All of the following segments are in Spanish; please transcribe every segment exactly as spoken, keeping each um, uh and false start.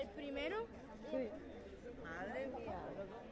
¿El primero? Sí. Madre mía. Gracias.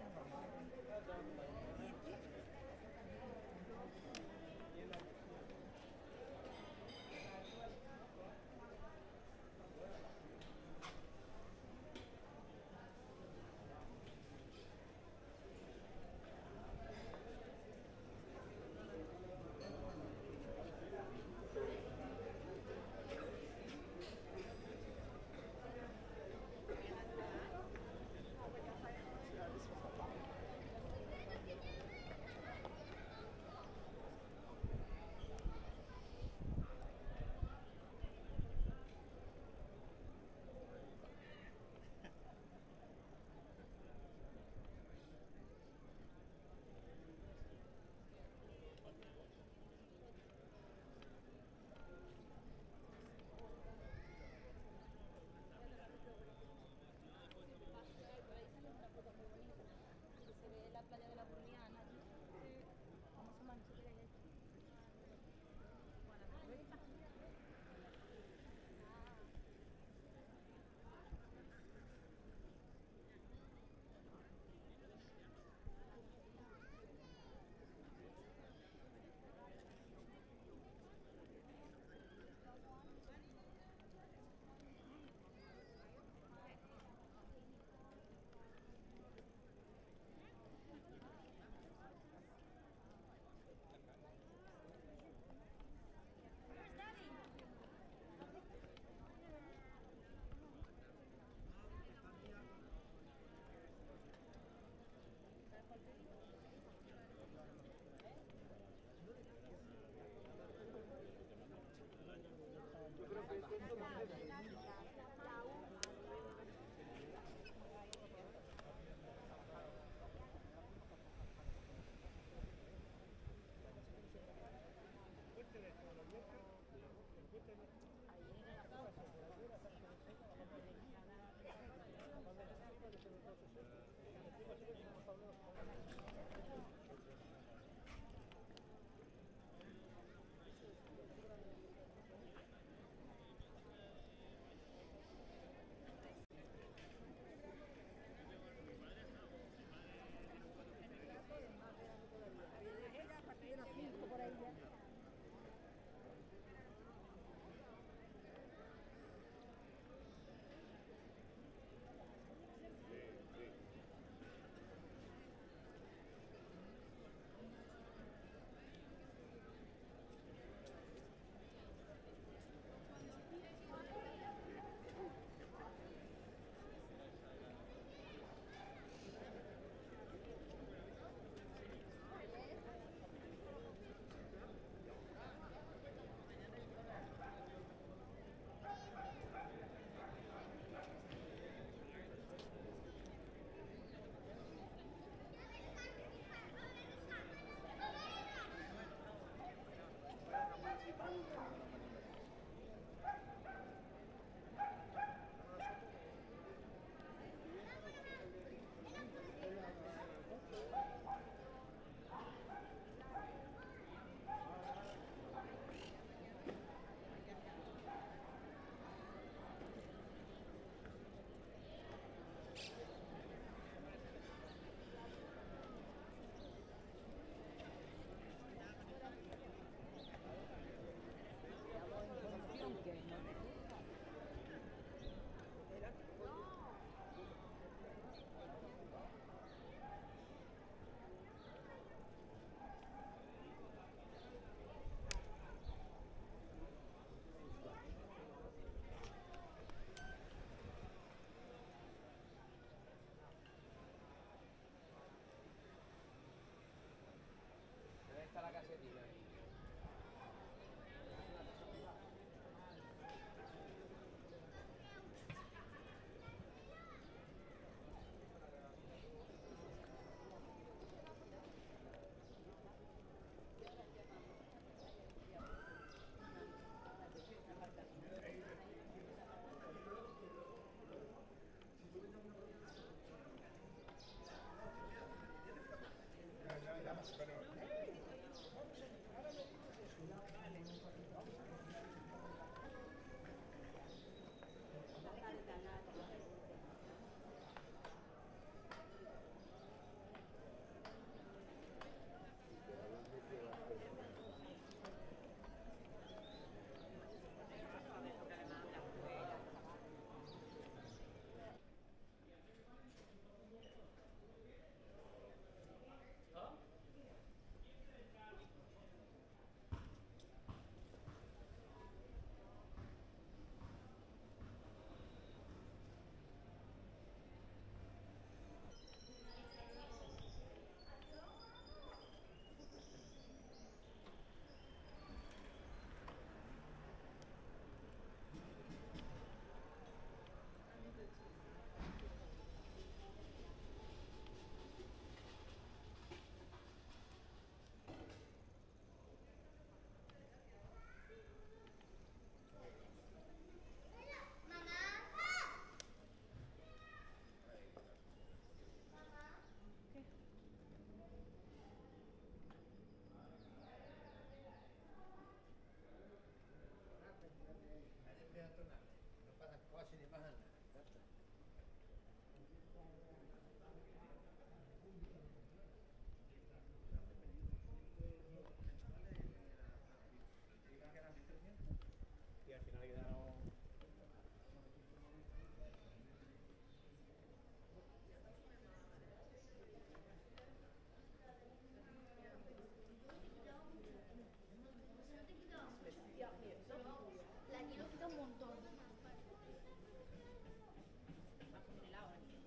montón. Va a poner el agua aquí.